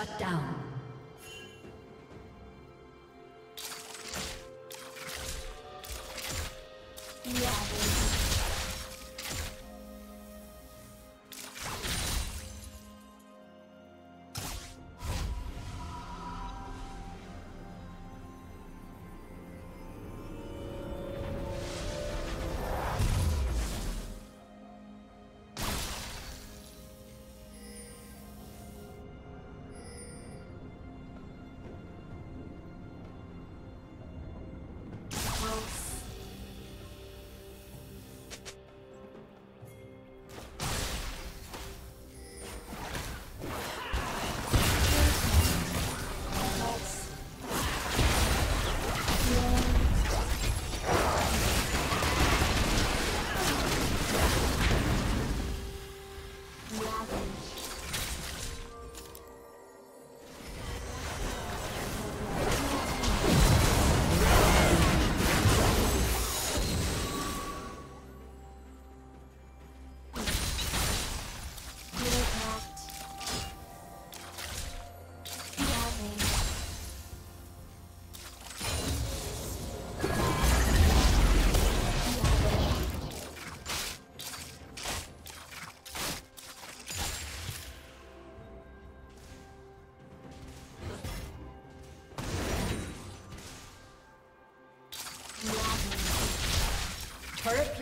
Shut down. Turret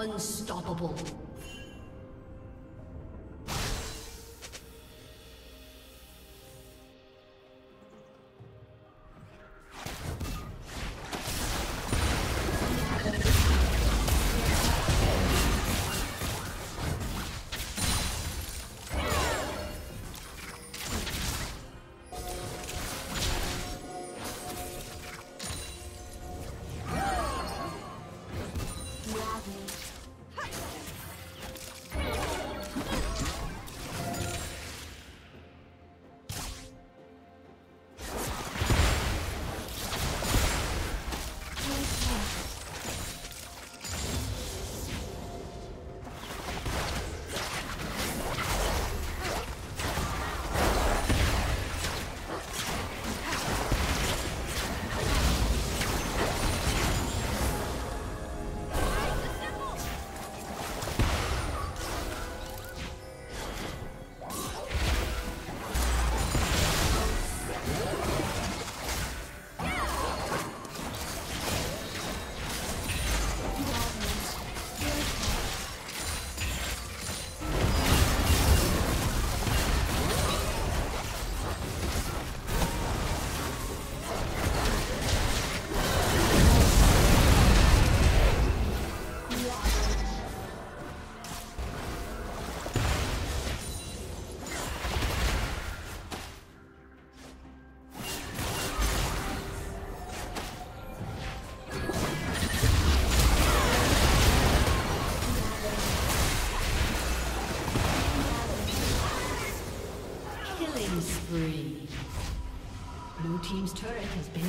Unstoppable. Team's turret has been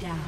down.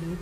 Blue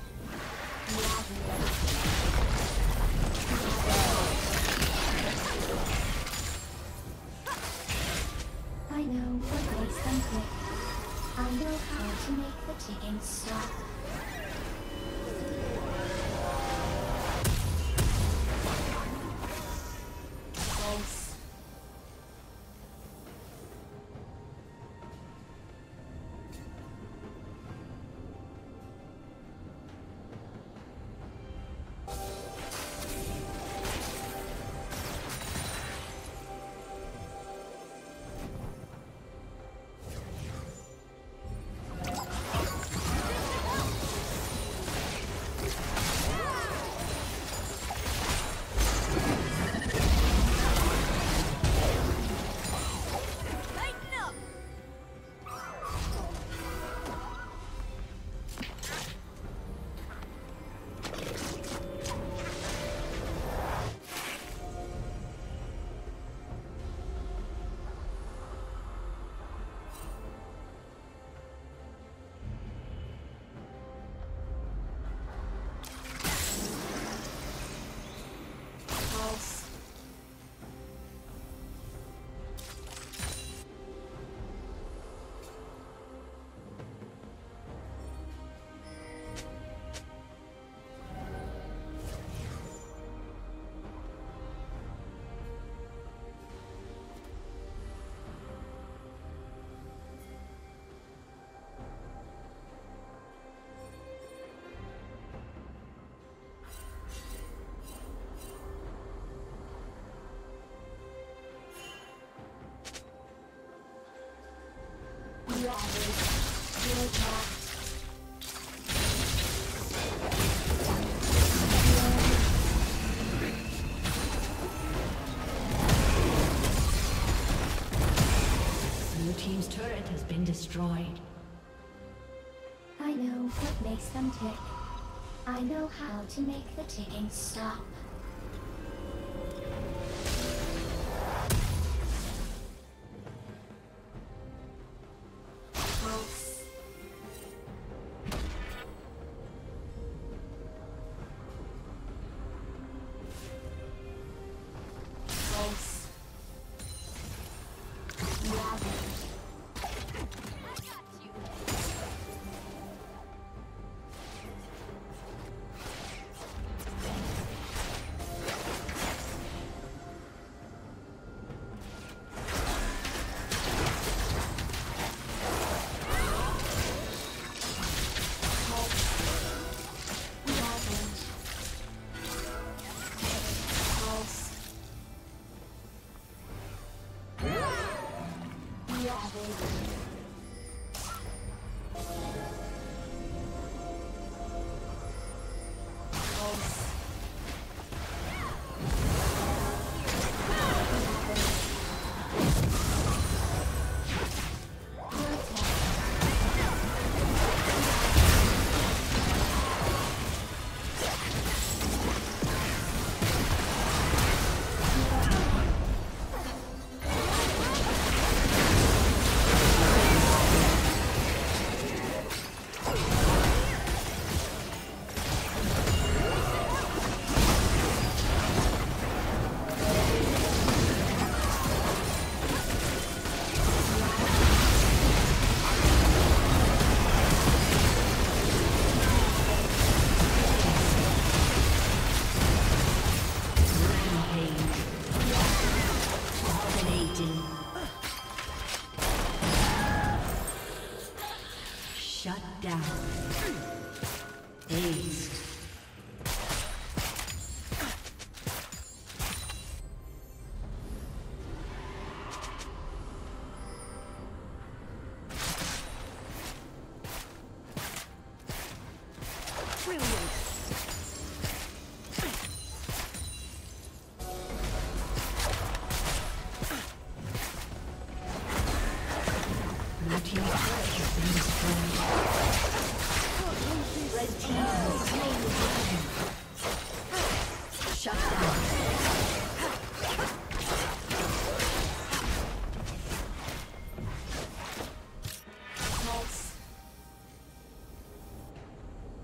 I know what makes them click. I know how to make the ticking stop. Wow. Blue team's turret has been destroyed. I know what makes them tick. I know how to make the ticking stop.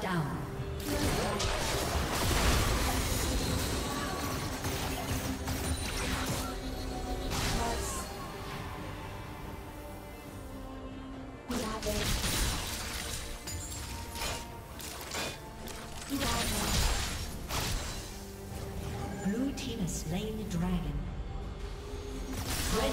Down. Blue team has slain the dragon. Red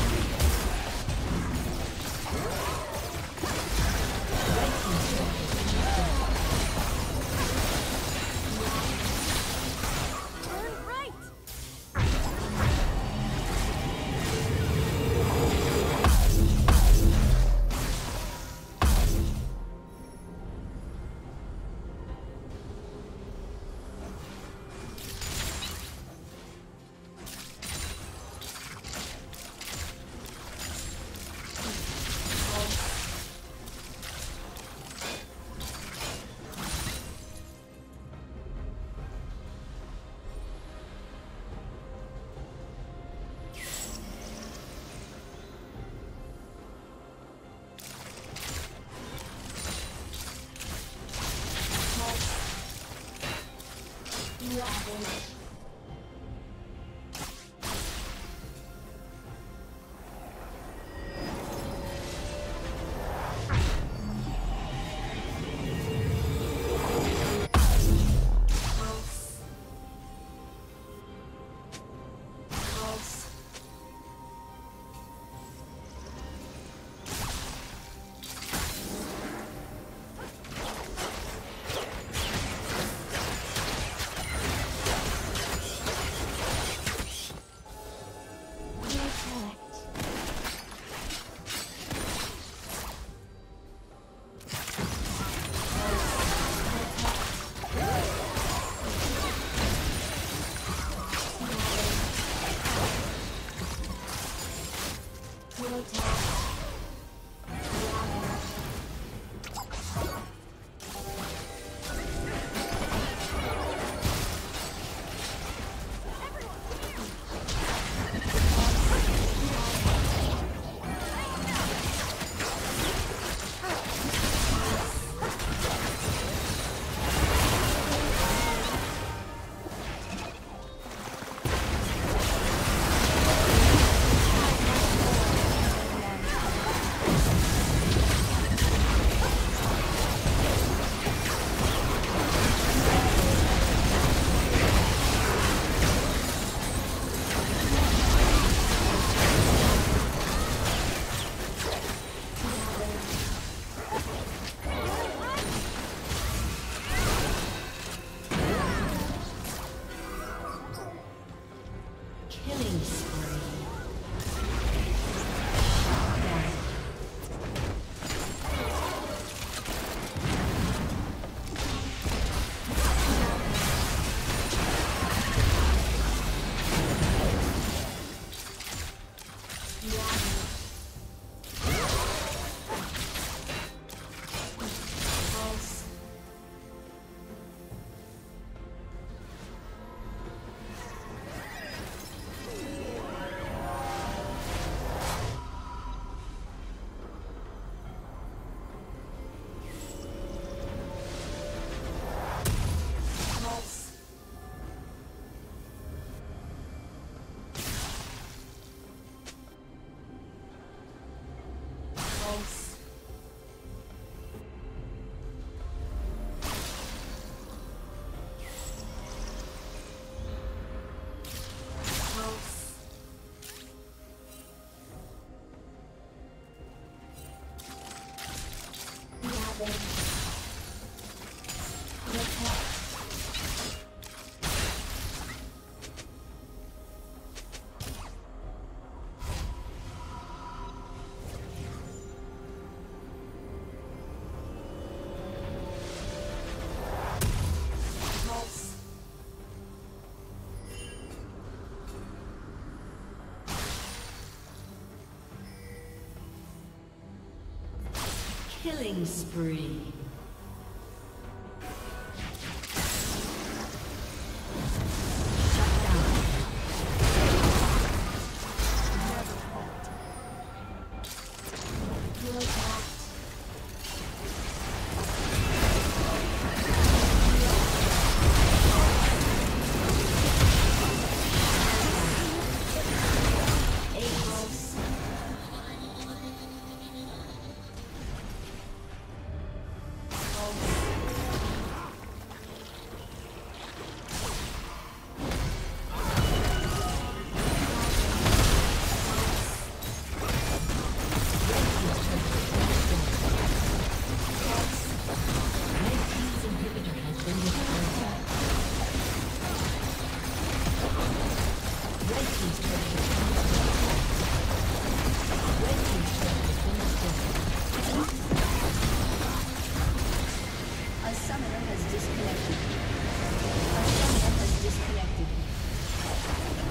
Killing spree. A summoner has disconnected.